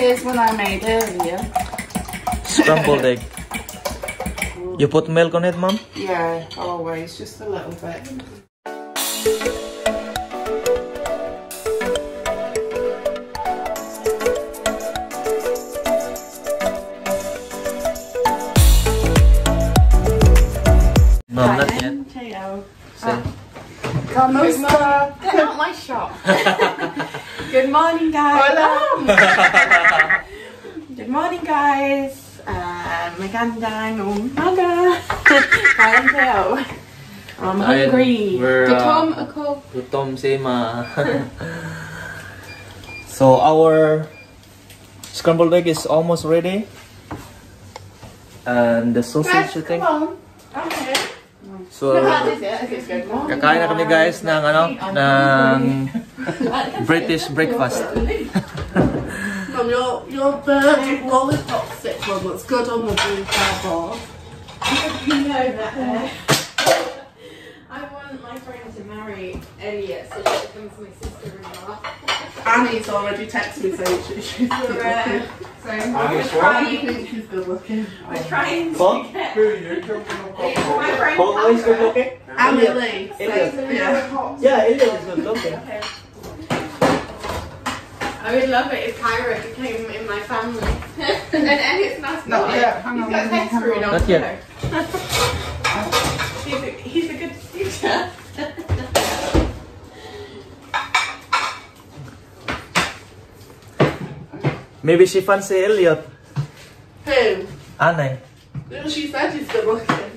this one I made earlier. Scrambled egg. You put milk on it, Mom? Yeah, always, just a little bit. No, right, not yet. Potato. That's not my shop. Good morning, guys. Hola. Good morning, guys. Magandang umaga. Kain tayo. I'm hungry. Gutom ako. Gutom si Ma. So our scrambled egg is almost ready. And the sausage, I think. Okay. So kakain na kami, guys, ng ano, ng British breakfast. Mom, your bird wallet box set one looks good on the blue cardboard. You know that I want my friend to marry Elliot, so she becomes my sister-in-law. Annie's already texted me saying she's good looking. So we're trying to get... My friend Paul's good looking? Annie Lee. Yeah, Elliot is good looking. Okay. I would love it if Kyra became in my family. And Elliot's nice. Not yet. Hang on. He's got his head on. Not yet. He's a good teacher. Maybe she fancy Elliot. Who? Anne. No, she said he's good looking.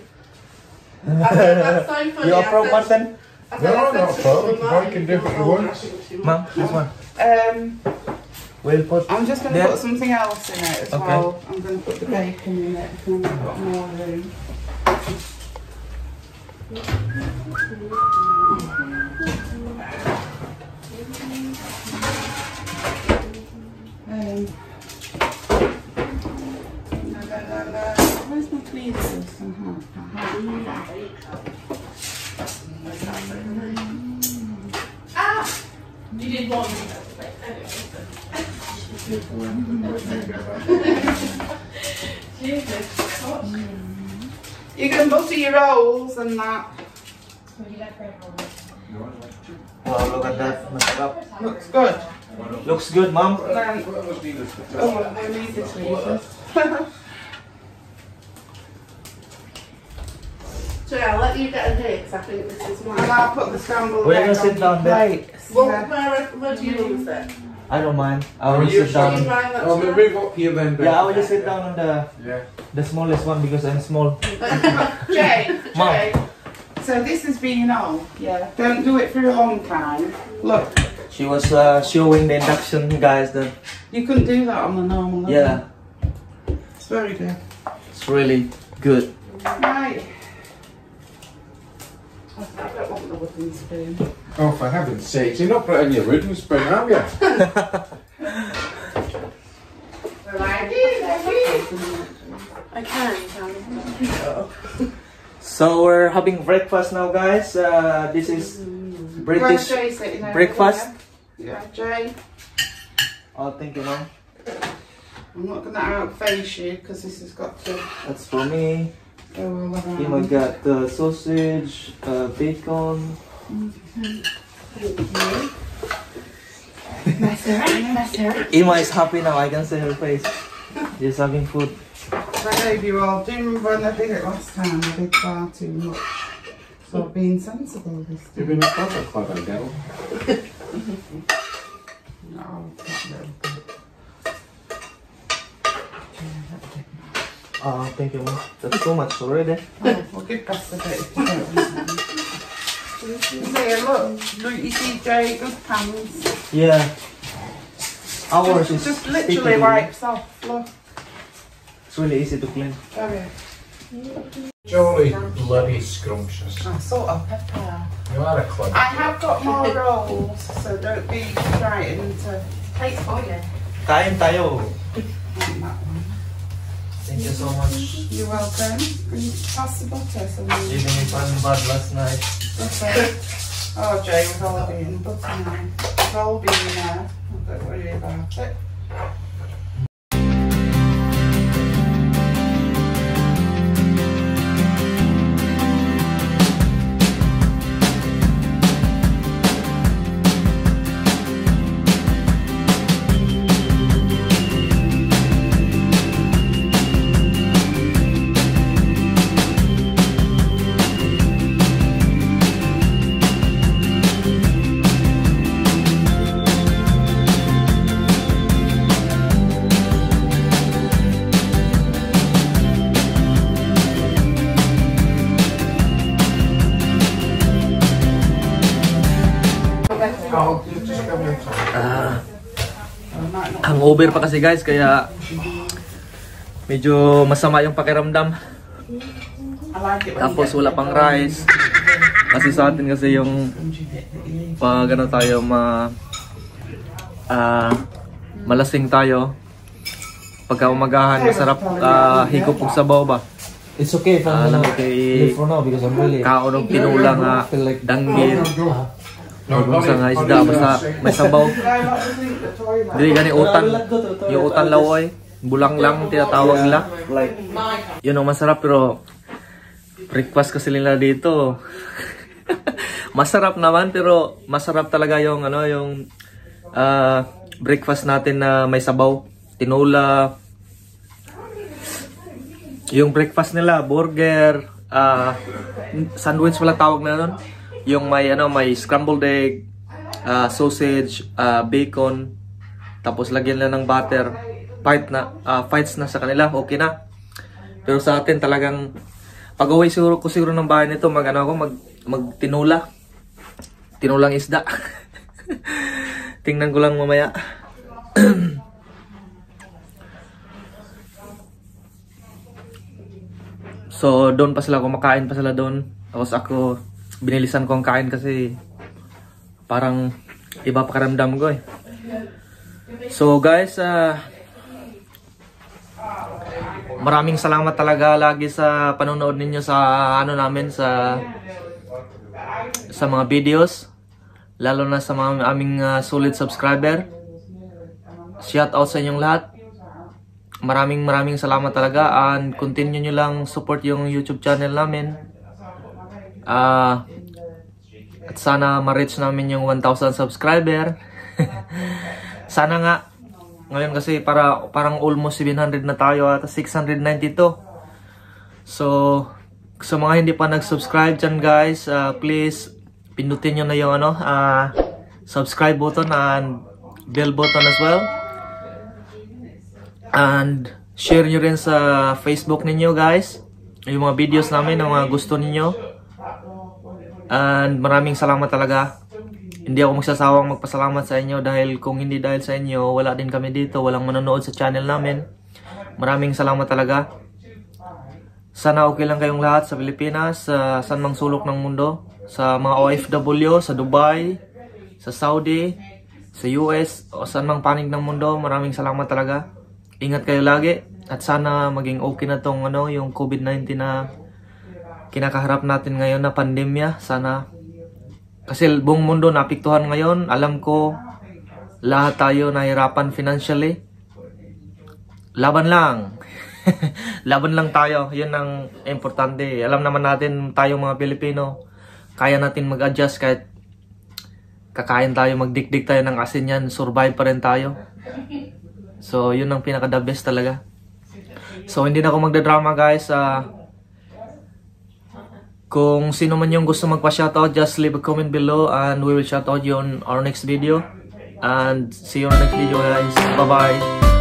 That's so funny. You're from Martin? No, not from. I can different ones. Mum, this one. We'll put I'm just going to put something else in it as well. I'm going to put the bacon in it because I've got more room. Where's my tweezers? Ah! You did one. Jesus, you can butter your rolls and that. Would you like bread rolls? Wow, look at that. Looks good. Looks good, Mum. Oh, I need the tweezers. So I'll let you get a day because I think this is mine. And I'll put the scrambled egg on the plate. Where do you lose it? I don't mind. I will sit down. Oh, we'll move up here then. Yeah, I will just sit down on the smallest one because I'm small. Jay. So this is being old. Yeah. Don't do it for a long time. Look. She was showing the induction, guys. That you couldn't do that on the normal level. Yeah. It's very good. It's really good. Right. I don't want the wooden spoon. Oh, for heaven's sake, you're not putting your wooden spoon, have you? I can. So we're having breakfast now, guys. This is British breakfast. Yeah, Jay. Oh, thank you, Mum. I'm not gonna outface you because this has got to. That's for me. You might got the sausage, bacon. Emma is happy now, I can see her face. She's having food. My baby roll. Do you remember when I did it last time? I did far too much. So I've been sensible this time. You've been a proper clever girl. No, it's not good. Oh, thank you, Mom. That's so much already. Oh, we'll give us a bit. There, look. You see, Jay, good pans. Yeah. Ours is just literally wipes off. Look. It's really easy to clean. Okay. Jolly bloody scrumptious. Oh, salt and pepper. You are a clever. I have got more rolls, so don't be frightened to take oil. Kain tayo. Thank you so much. You're welcome. Can you pass the butter? Even if I'm bad last night. Butter. Oh, Jay, with all the butter now. It's all been there. Don't worry about it. Hangover pa kasi guys, kaya medyo masama yung pakiramdam. Tapos wala pang rice. Kasi sa atin kasi yung pag ano tayo malasing tayo. Pagka umagahan, masarap higop og sabaw ba. It's okay for now. For now because I'm really kaonog tinulang danggit. Sa nga isda basta may sabaw. Dili gani utan. Yung utan lawoy, bulang lang tinatawag nila. Yun ang masarap pero request kasi nila dito. Masarap naman pero masarap talaga yung ano yung breakfast natin na may sabaw. Tinola, yung breakfast nila, burger, sandwich wala tawag na nun. Yung may ano, may scrambled egg, sausage, bacon, tapos lagyan na ng butter. Fights na sa kanila, okay na. Pero sa atin talagang pag-uwi siguro ng bahay nito, magtinola. Tinolang isda. Tingnan ko lang mamaya. So doon pa sila, kumakain pa sila doon. Tapos ako, binilisan ko ang kain kasi parang iba pakaramdam ko eh. So guys, maraming salamat talaga lagi sa panonood ninyo sa ano namin, sa mga videos. Lalo na sa mga aming solid subscriber. Shout out sa inyong lahat. Maraming salamat talaga, and continue nyo lang support yung YouTube channel namin. At sana ma-reach namin yung 1,000 subscriber. Sana nga. Ngayon kasi parang almost 700 na tayo at 692. So sa mga hindi pa nag-subscribe dyan guys, please pindutin nyo na yung ano, subscribe button and bell button as well. And share nyo rin sa Facebook ninyo guys yung mga videos namin, yung mga gusto ninyo. And maraming salamat talaga. Hindi ako magsasawang magpasalamat sa inyo dahil kung hindi dahil sa inyo, wala din kami dito, walang manonood sa channel namin. Maraming salamat talaga. Sana okay lang kayong lahat sa Pilipinas, sa saan mang sulok ng mundo, sa mga OFW, sa Dubai, sa Saudi, sa US, o saan mang panig ng mundo. Maraming salamat talaga. Ingat kayo lagi at sana maging okay na tong ano, yung COVID-19 na kinakaharap natin ngayon na pandemya. Sana kasi buong mundo napiktuhan ngayon. Alam ko lahat tayo nahirapan financially. Laban lang. Laban lang tayo. 'Yun ang importante. Alam naman natin tayong mga Pilipino, kaya natin mag-adjust kahit kakain tayo, magdikdik tayo ng asin yan, survive pa rin tayo. So, yun ang pinaka-the best talaga. So, hindi na ako magdadrama guys. Kung sino man yung gusto magpa-shoutout, just leave a comment below and we will shoutout you on our next video. And see you on the next video guys. Bye-bye!